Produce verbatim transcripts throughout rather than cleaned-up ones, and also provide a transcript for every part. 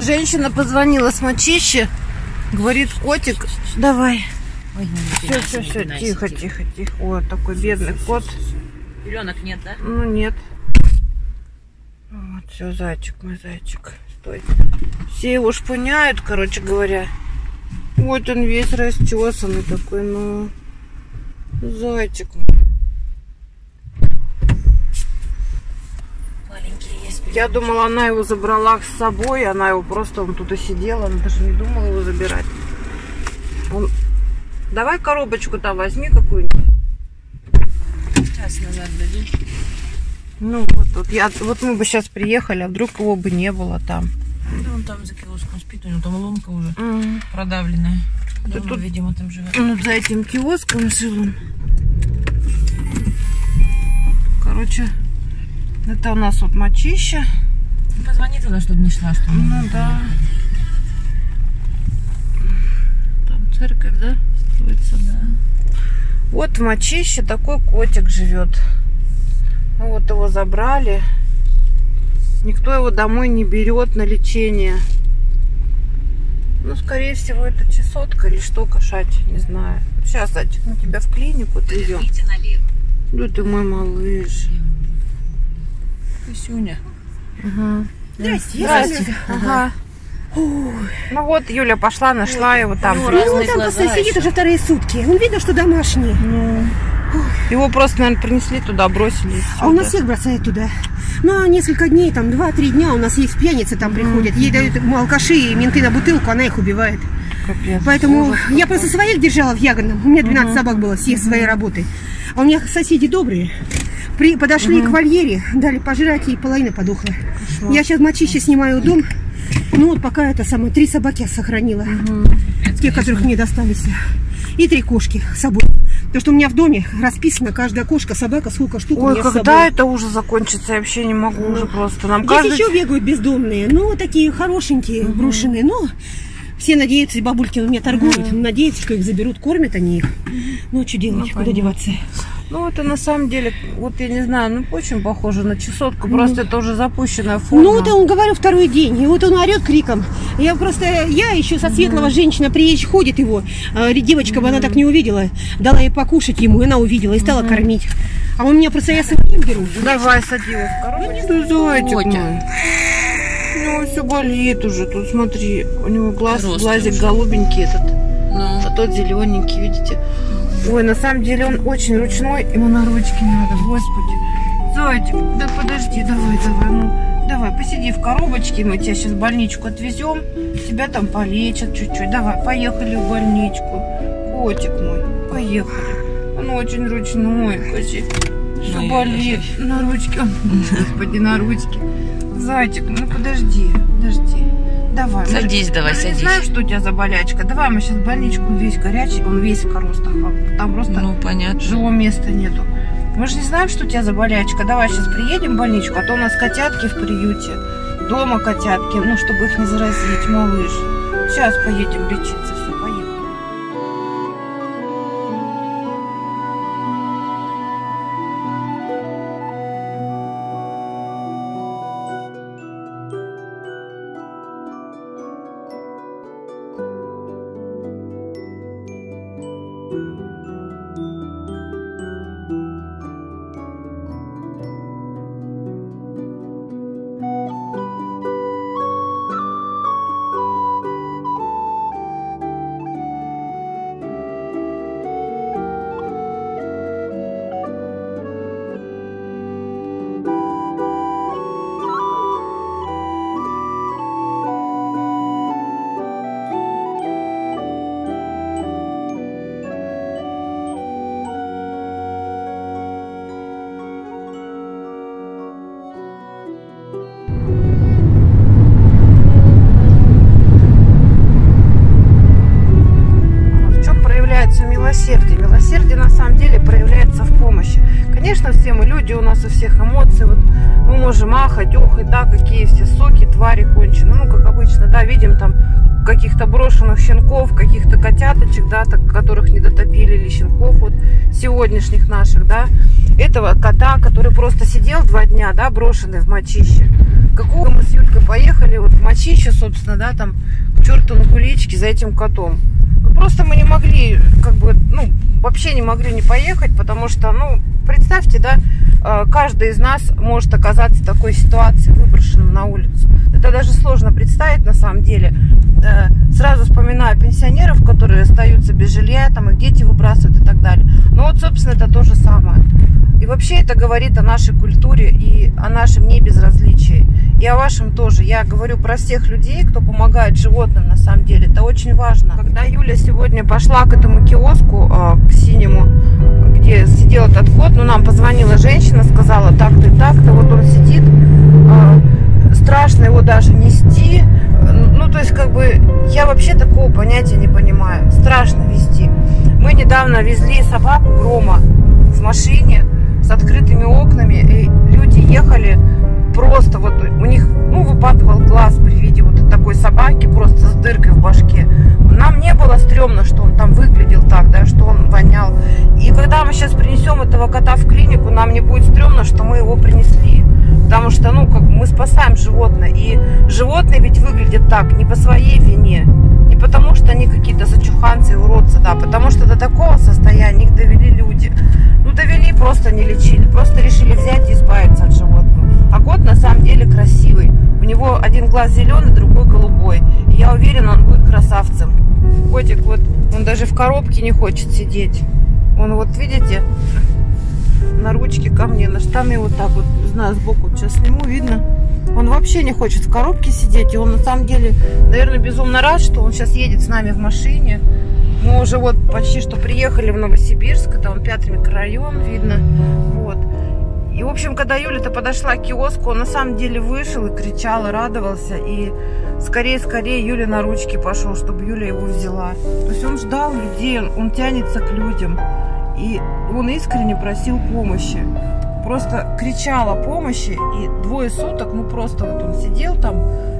Женщина позвонила с мочищи, говорит, котик, давай. Ой, все, все, все, тихо, тихо, тихо. О, такой бедный кот. Пеленок нет, да? Ну, нет. Вот, все, зайчик мой, зайчик. Стой. Все его шпуняют, короче говоря. Вот он весь расчесанный такой, ну... Зайчик мой. Я думала, она его забрала с собой, она его просто, он тут и сидел, она даже не думала его забирать. Он... Давай коробочку там возьми какую-нибудь. Сейчас назад дадим. Ну вот, вот, я, вот мы бы сейчас приехали, а вдруг его бы не было там. Да он там за киоском спит, у него там ломка уже mm. продавленная. Да тут, видимо, там живет. Ну, за этим киоском жил он. Короче... Это у нас вот мочища. Позвони туда, чтобы не шла, что ли? Ну да. Там церковь, да? Строится, да. Вот в мочище такой котик живет. Ну, вот его забрали. Никто его домой не берет на лечение. Ну, скорее всего, это чесотка или что, кошать, не знаю. Сейчас, зайчик, мы тебя в клинику отведем. Да ты мой малыш. Кусюня. Угу. Здрасте. Здрасте. Ага. Ну вот, Юля пошла, нашла его там. Ну, он там просто сидит уже вторые сутки. Он видно, что домашний. Ну. Его просто, наверное, принесли туда, бросили. А у нас всех бросают туда. На несколько дней, там, два-три дня у нас есть пьяницы там приходят. Ей дают алкаши и менты на бутылку, она их убивает. Капец. Поэтому я просто своих держала в Ягодном. У меня двенадцать собак было, всех своей работы. А у меня соседи добрые. При, подошли угу. к вольере, дали пожрать, и половина подохла. Хорошо. Я сейчас мочище снимаю дом. Ну вот пока это самое, три собаки я сохранила. Угу. Те, которых мне достались. И три кошки с собой. Потому что у меня в доме расписано, каждая кошка, собака, сколько штук. Ой, у меня когда с собой. Это уже закончится, я вообще не могу ну, уже просто. Нам здесь каждый... еще бегают бездомные, ну такие хорошенькие, угу. брошенные, но... Все надеются, и бабульки у меня торгуют, mm-hmm. надеются, что их заберут, кормят они их. Mm-hmm. Ну, что делать, ну, куда понятно. Деваться? Ну, это на самом деле, вот я не знаю, ну, очень похоже на чесотку, просто mm-hmm. это уже запущенная форма. Ну, вот он, говорю, второй день, и вот он орет криком. Я просто, я еще со Светлого mm-hmm. женщина приезжает, ходит его, девочка mm-hmm. бы она так не увидела, дала ей покушать ему, и она увидела, и стала mm-hmm. кормить. А он меня просто, я своим беру. Давай, сади его в коробочку. У него все болит уже, тут смотри, у него глаз, Рост глазик уже. Голубенький этот, ну. а тот зелененький, видите? Ой, на самом деле он очень ручной, ему на ручки надо, господи. Зайчик, да подожди, давай, давай, ну, давай, посиди в коробочке, мы тебя сейчас в больничку отвезем, тебя там полечат чуть-чуть, давай, поехали в больничку, котик мой, поехали. Он очень ручной, котик, все болит, на ручке, господи, на ручке. Зайчик, ну подожди, подожди. Давай. Садись, мы... давай, ну, садись. Знаешь, что у тебя за болячка? Давай мы сейчас в больничку, он весь горячий, он весь в коростах. Там просто ну, понятно. Жилого места нету. Мы же не знаем, что у тебя за болячка. Давай сейчас приедем в больничку, а то у нас котятки в приюте. Дома котятки, ну, чтобы их не заразить, малыш. Сейчас поедем лечиться. Махать, ох, и да, какие все соки, твари кончены, ну, как обычно, да. да, видим там каких-то брошенных щенков, каких-то котяточек, да, так, которых не дотопили, или щенков вот сегодняшних наших, да, этого кота, который просто сидел два дня, да, брошенный в мочище. Какого мы с Юлькой поехали вот в мочище, собственно, да, там, к черту на куличке за этим котом. Ну, просто мы не могли, как бы, ну, вообще не могли не поехать, потому что, ну, представьте, да, каждый из нас может оказаться в такой ситуации, выброшенным на улицу. Это даже сложно представить, на самом деле. Сразу вспоминаю пенсионеров, которые остаются без жилья, там их дети выбрасывают и так далее. Ну вот, собственно, это то же самое. И вообще это говорит о нашей культуре и о нашем небезразличии. И о вашем тоже. Я говорю про всех людей, кто помогает животным, на самом деле. Это очень важно. Когда Юля сегодня пошла к этому киоску, к синему, где сидел этот кот, ну, нам позвонила женщина, сказала, так ты, так ты, вот он сидит, страшно его даже нести. Ну, то есть, как бы, я вообще такого понятия не понимаю. Страшно везти. Мы недавно везли собаку Рома в машине с открытыми окнами, и люди ехали просто, вот у них, ну, выпадывал глаз при виде вот такой собаки, просто с дыркой в башке. Нам не было стрёмно, что он там выглядел так, да, что он вонял. И когда мы сейчас принесем этого кота в клинику, нам не будет стрёмно, что мы его принесли. Потому что, ну, как мы спасаем животное. И животные ведь выглядят так не по своей вине. Не потому что они какие-то зачуханцы и уродцы, да. Потому что до такого состояния их довели люди. Ну, довели, просто не лечили. Просто решили взять и избавиться от животного. А кот на самом деле красивый. У него один глаз зеленый, другой голубой. И я уверена, он будет красавцем. Котик вот, он даже в коробке не хочет сидеть. Он вот, видите, на ручке ко мне, на штаны вот так вот, не знаю, сбоку сейчас сниму, видно. Он вообще не хочет в коробке сидеть, и он на самом деле, наверное, безумно рад, что он сейчас едет с нами в машине. Мы уже вот почти что приехали в Новосибирск, это он пятый микрорайон, видно, вот. И, в общем, когда Юля-то подошла к киоску, он на самом деле вышел и кричал, и радовался, и скорее-скорее Юля на ручки пошел, чтобы Юля его взяла. То есть он ждал людей, он тянется к людям. И он искренне просил помощи. Просто кричал о помощи. И двое суток, ну просто вот он сидел там.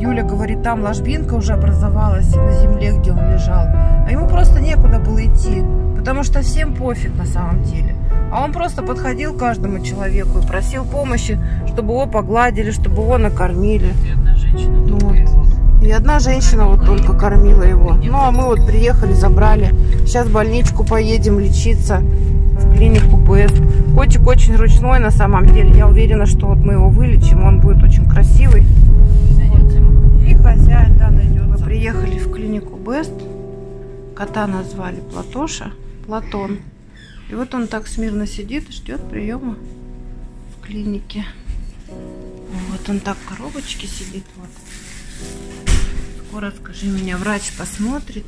Юля говорит, там ложбинка уже образовалась на земле, где он лежал. А ему просто некуда было идти. Потому что всем пофиг на самом деле. А он просто подходил к каждому человеку и просил помощи, чтобы его погладили, чтобы его накормили. И одна женщина только, вот. Его. И одна женщина вот только кормила его. Ну а мы вот приехали, забрали. Сейчас в больничку поедем лечиться, в клинику БЭСТ. Котик очень ручной на самом деле. Я уверена, что вот мы его вылечим, он будет очень красивый. Вот. И хозяин, да, найдется. Мы приехали в клинику БЭСТ. Кота назвали Платоша, Платон. И вот он так смирно сидит, ждет приема в клинике. Вот он так в коробочке сидит. Вот. Скоро, скажи, меня врач посмотрит.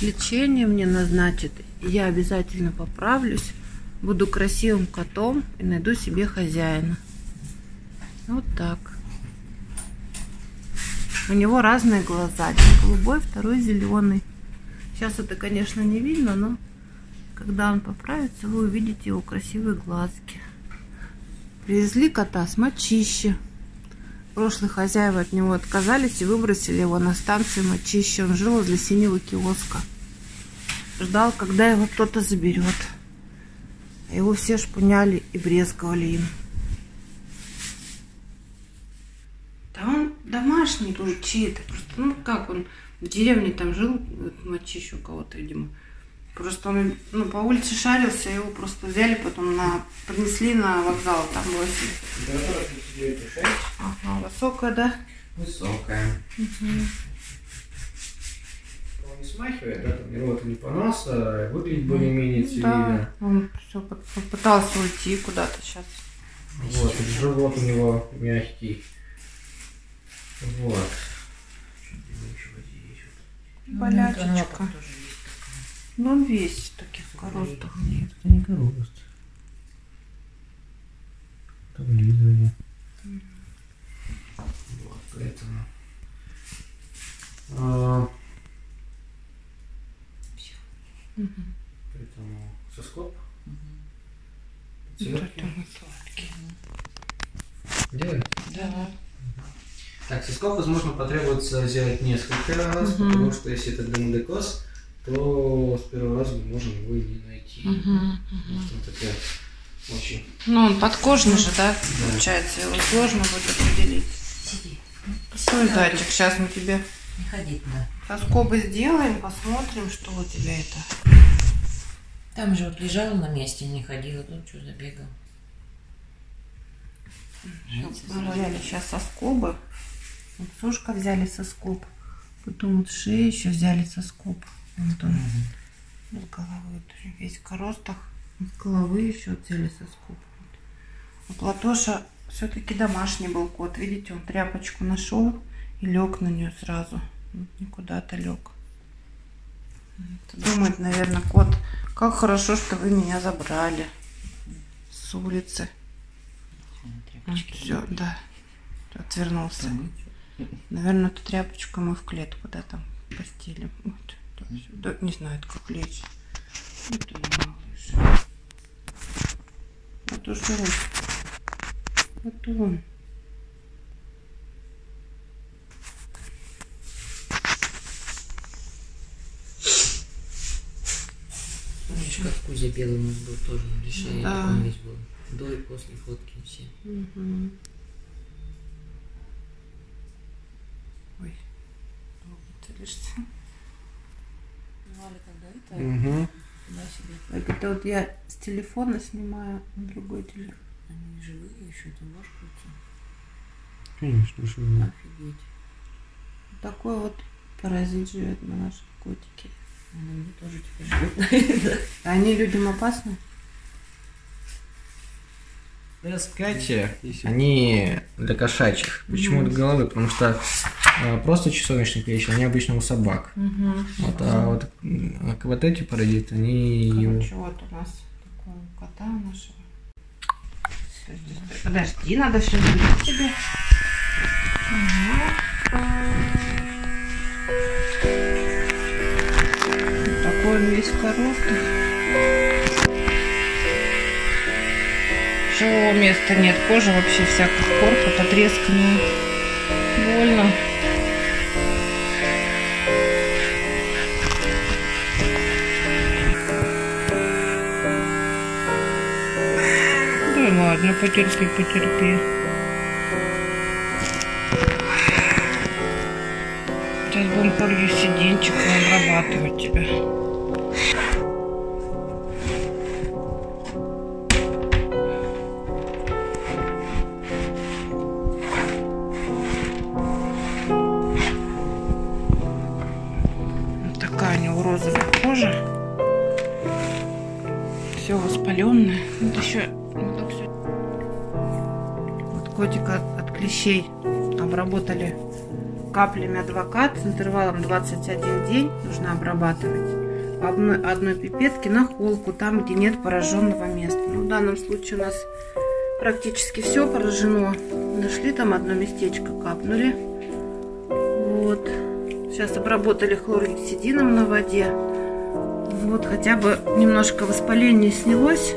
Лечение мне назначит, я обязательно поправлюсь, буду красивым котом и найду себе хозяина. Вот так. У него разные глаза, один голубой, второй зеленый. Сейчас это, конечно, не видно, но когда он поправится, вы увидите его красивые глазки. Привезли кота с мочищи. Прошлые хозяева от него отказались и выбросили его на станции мочище. Он жил возле синего киоска. Ждал, когда его кто-то заберет. Его все шпуняли и брезговали им. Да он домашний тут чей-то. Просто, ну как он в деревне там жил, вот, мочище у кого-то, видимо. Просто он, ну, по улице шарился, его просто взяли, потом на принесли на вокзал, там бросили. Да, вы сидите, ага, высокая, да? Высокая. Угу. Он не смахивает, да? Тренировка не понравился, выглядит более-менее цивильно. Да, он все пытался уйти куда-то сейчас. Вот, живот у него мягкий. Вот. Болячечка. Ну, он весь в таких коростах. Нет, это не корост. Таблизовые. Вот, поэтому. А... Все. Угу. Поэтому соскоп. Угу. Вот это мы сладкие. Да? Да. Угу. Так, сосков, возможно, потребуется взять несколько раз, угу. потому что если это гомодекоз, то с первого раза мы можем его не найти. Угу, угу. Он такая очень... Ну, он подкожный же, да, да, получается, его сложно будет определить. Сиди. Постой, зайчик, сейчас мы тебе не ходить, да. соскобы сделаем, посмотрим, что у тебя это. Там же вот лежала на месте, не ходила, тут что забегала. Мы взяли сейчас соскобы. Вот сушка взяли соскоб. Потом вот шею еще взяли соскоб. Вот он угу. с головы. Вот весь в коростах. С головы еще взяли соскоб. У Платоша все-таки домашний был кот. Видите, он тряпочку нашел и лег на нее сразу. Никуда-то лег. Думает, наверное, кот, как хорошо, что вы меня забрали с улицы. Вот, все, да. Отвернулся. Наверное, эту тряпочку мы в клетку, да, там постелим. Вот, да, не знает, как лечь. Вот и малыш. Вот уже он. Вот он. Помнишь, как Кузя белый у нас был тоже на решении? Да. Такой весь был. До и после фотки все. Угу. Ой, долго ты лишься. Вали тогда и так. Угу. Так это вот я с телефона снимаю на другой телефон. Они живые еще, ты можешь уйти? Конечно, живые. Офигеть. Вот такой вот паразит живет на нашем котике. Они мне тоже теперь живут. Они людям опасны? Скачи, они для кошачьих. Почему для головы? Потому что а, просто часовочные клещи, они обычно у собак. Угу. Вот, а вот, а вот эти паразиты, они... Короче, вот у нас такого кота нашего. Подожди, надо все сделать тебе. Вот такой он весь короткий. Места нет, кожа вообще вся как корка, потресканная, больно. Да ладно, потерпи, потерпи. Сейчас будем пару сиденчиком обрабатывать тебя. Обработали каплями адвокат с интервалом двадцать один день. Нужно обрабатывать по одной, одной пипетке на холку, там, где нет пораженного места. Ну, в данном случае у нас практически все поражено. Нашли там одно местечко, капнули. Вот. Сейчас обработали хлоргексидином на воде. Вот, хотя бы немножко воспаление снялось.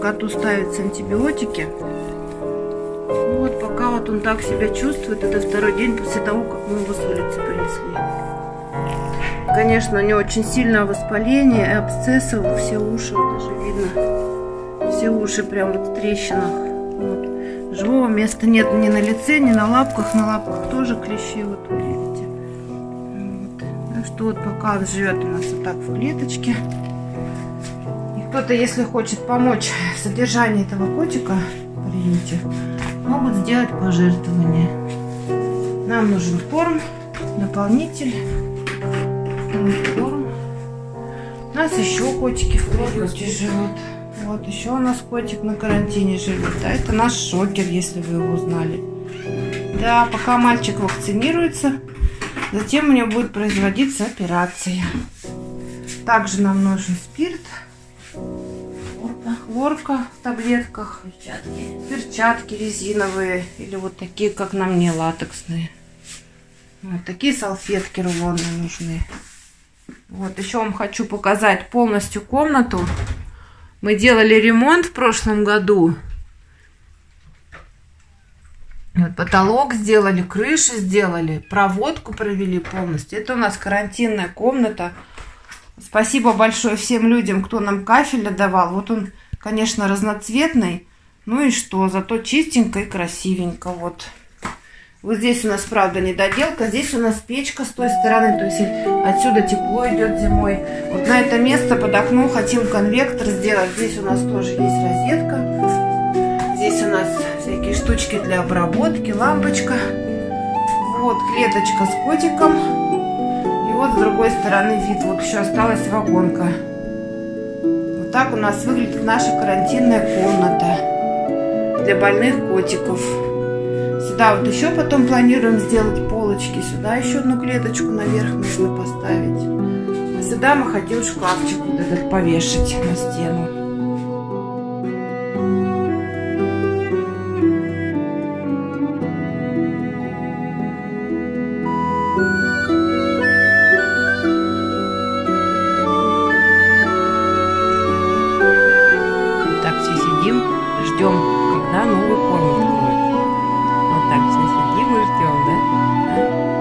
Коту ставятся антибиотики. Вот, пока вот он так себя чувствует, это второй день после того, как мы его с улицы принесли. Конечно, у него очень сильное воспаление, и абсцессы, все уши, вот даже видно, все уши прям вот в трещинах. Вот. Живого места нет ни на лице, ни на лапках, на лапках тоже клещи, вот вы видите. Вот. Так что вот пока он живет у нас вот так в клеточке. И кто-то, если хочет помочь в содержании этого котика, примите, могут сделать пожертвование. Нам нужен корм, дополнитель, корм. У нас еще котики в приюте живут. Вот еще у нас котик на карантине живет. А это наш шокер, если вы его узнали. Да, пока мальчик вакцинируется, затем у него будет производиться операция. Также нам нужен спирт. Хлорка в таблетках, перчатки. перчатки резиновые или вот такие, как на мне, латексные. Вот такие салфетки рулонные нужны. Вот еще вам хочу показать полностью комнату. Мы делали ремонт в прошлом году. Вот, потолок сделали, крышу сделали, проводку провели полностью. Это у нас карантинная комната. Спасибо большое всем людям, кто нам кафель давал. Вот он, конечно, разноцветный. Ну и что, зато чистенько и красивенько. Вот. Вот здесь у нас, правда, недоделка. Здесь у нас печка с той стороны, то есть отсюда тепло идет зимой. Вот на это место под окном хотим конвектор сделать. Здесь у нас тоже есть розетка. Здесь у нас всякие штучки для обработки, лампочка. Вот клеточка с котиком. И вот с другой стороны вид. Вот еще осталась вагонка. Вот так у нас выглядит наша карантинная комната для больных котиков. Сюда вот еще потом планируем сделать полочки. Сюда еще одну клеточку наверх нужно поставить. А сюда мы хотим шкафчик вот этот повешать на стену. Так, все сидим, ждем, когда новую комнату. Так, все сидим и ждем, да? А,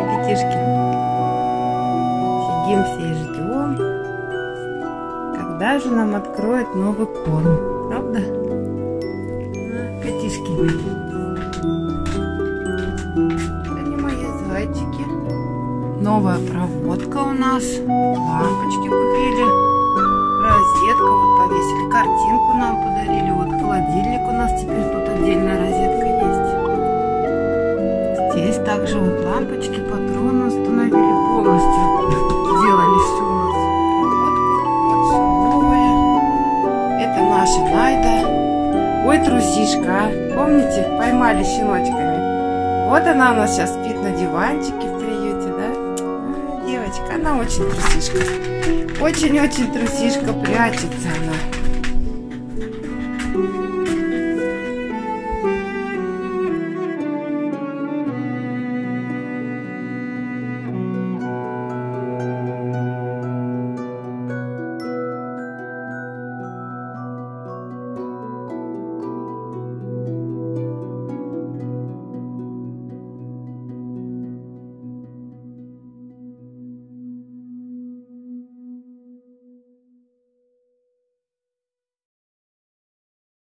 ребятишки? Сидим все и ждем. Когда же нам откроют новый корм? Правда? А, котишки мои. Они мои зайчики. Новая проводка у нас. Лампочки купили. Розетка. Вот повесили. Картинку нам подарили. Вот холодильник у нас теперь тут отдельная розетка есть. Здесь также вот лампочки, патроны установили полностью. Сделали все у нас. Вот, все новое. Это наша Найда. Ой, трусишка. Помните, поймали щеночками. Вот она у нас сейчас спит на диванчике в приюте, да? Девочка, она очень трусишка. Очень-очень трусишка, прячется она.